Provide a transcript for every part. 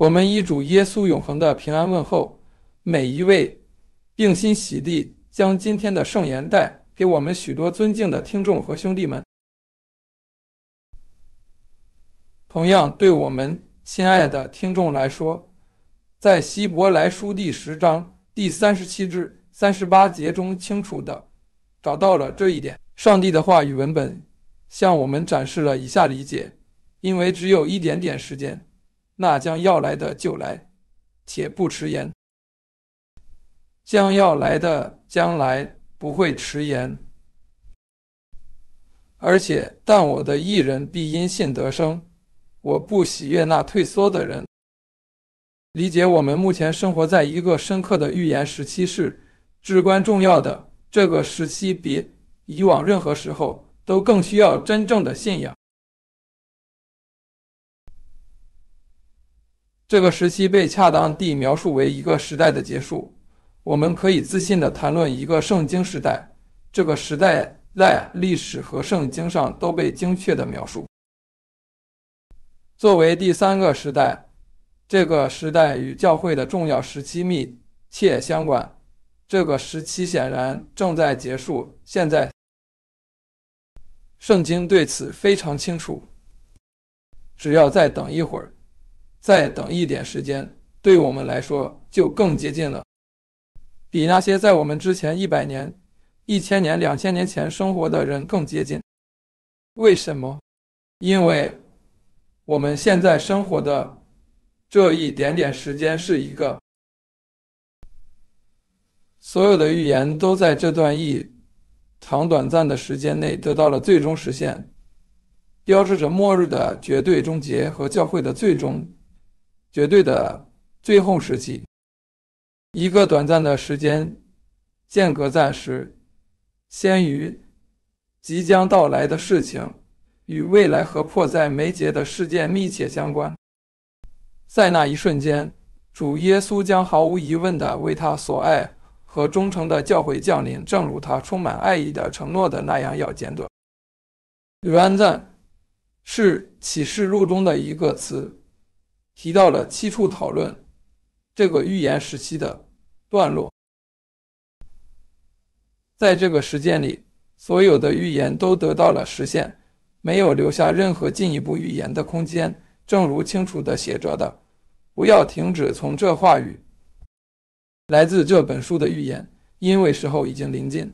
我们以主耶稣永恒的平安问候每一位，并心洗地将今天的圣言带给我们许多尊敬的听众和兄弟们，同样对我们亲爱的听众来说，在希伯来书第10章第37至38节中清楚地找到了这一点。上帝的话语文本向我们展示了以下理解：因为只有一点点时间，那将要来的就来，且不迟延。将要来的将来，不会迟延。而且，但我的义人必因信得生，我不喜悦那退缩的人。理解我们目前生活在一个深刻的预言时期是至关重要的。这个时期比以往任何时候都更需要真正的信仰。这个时期被恰当地描述为一个时代的结束。我们可以自信地谈论一个圣经时代，这个时代在历史和圣经上都被精确地描述。作为第三个时代，这个时代与教会的重要时期密切相关。这个时期显然正在结束，现在圣经对此非常清楚。只要再等一会儿，再等一点时间，对我们来说就更接近了，比那些在我们之前100年、1000年、2000年前生活的人更接近。为什么？因为我们现在生活的这一点点时间是一个，所有的预言都在这段一长短暂的时间内得到了最终实现，标志着末日的绝对终结和教会的最终绝对的最后时期。一个短暂的时间间隔暂时先于即将到来的事情与未来和迫在眉睫的事件密切相关。在那一瞬间，主耶稣将毫无疑问地为他所爱和忠诚的教会降临，正如他充满爱意的承诺的那样要简短。原赞是启示录中的一个词，提到了7处讨论这个预言时期的段落。在这个时间里，所有的预言都得到了实现，没有留下任何进一步预言的空间，正如清楚地写着的，不要停止从这话语来自这本书的预言，因为时候已经临近。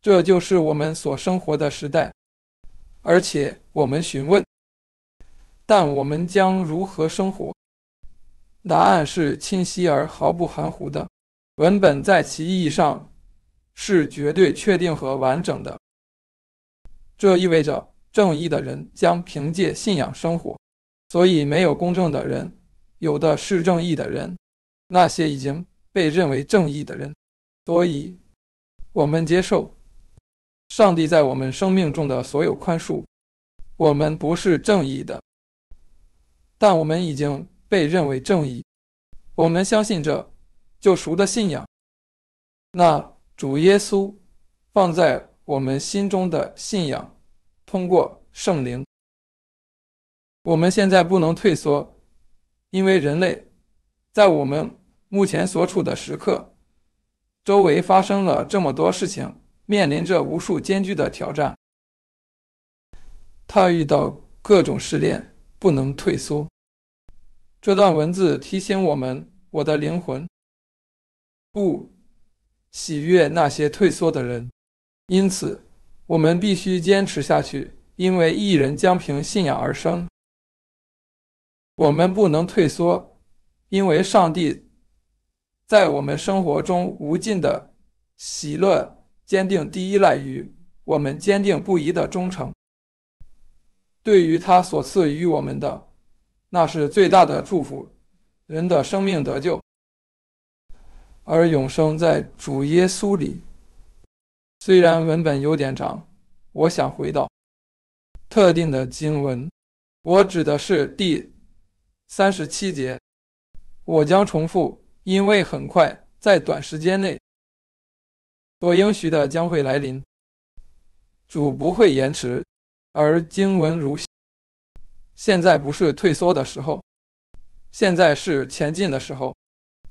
这就是我们所生活的时代。而且我们询问，但我们将如何生活？答案是清晰而毫不含糊的。文本在其意义上是绝对确定和完整的。这意味着正义的人将凭借信仰生活，所以没有公正的人，有的是正义的人，那些已经被认为正义的人。所以，我们接受上帝在我们生命中的所有宽恕。我们不是正义的，但我们已经被认为正义。我们相信这救赎的信仰，那主耶稣放在我们心中的信仰，通过圣灵。我们现在不能退缩，因为人类在我们目前所处的时刻，周围发生了这么多事情，面临着无数艰巨的挑战。他遇到各种试炼，不能退缩。这段文字提醒我们，我的灵魂不喜悦那些退缩的人，因此我们必须坚持下去，因为义人将凭信仰而生。我们不能退缩，因为上帝在我们生活中无尽的喜乐坚定地依赖于我们坚定不移的忠诚。对于他所赐予我们的，那是最大的祝福，人的生命得救，而永生在主耶稣里。虽然文本有点长，我想回到特定的经文，我指的是第37节。我将重复，因为很快，在短时间内，所应许的将会来临。主不会延迟，而经文如现在不是退缩的时候，现在是前进的时候。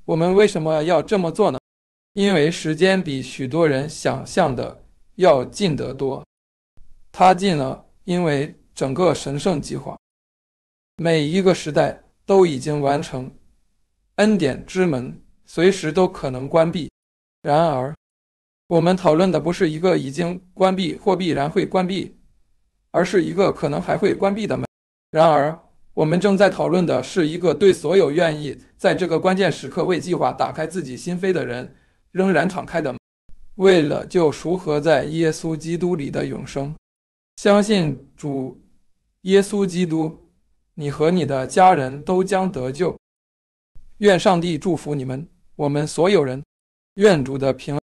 我们为什么要这么做呢？因为时间比许多人想象的要近得多。它近了，因为整个神圣计划，每一个时代都已经完成。恩典之门随时都可能关闭。然而，我们讨论的不是一个已经关闭或必然会关闭，而是一个可能还会关闭的门。然而，我们正在讨论的是一个对所有愿意在这个关键时刻为计划打开自己心扉的人仍然敞开的门，为了救赎和在耶稣基督里的永生。相信主耶稣基督，你和你的家人都将得救。愿上帝祝福你们，我们所有人。愿主的平安。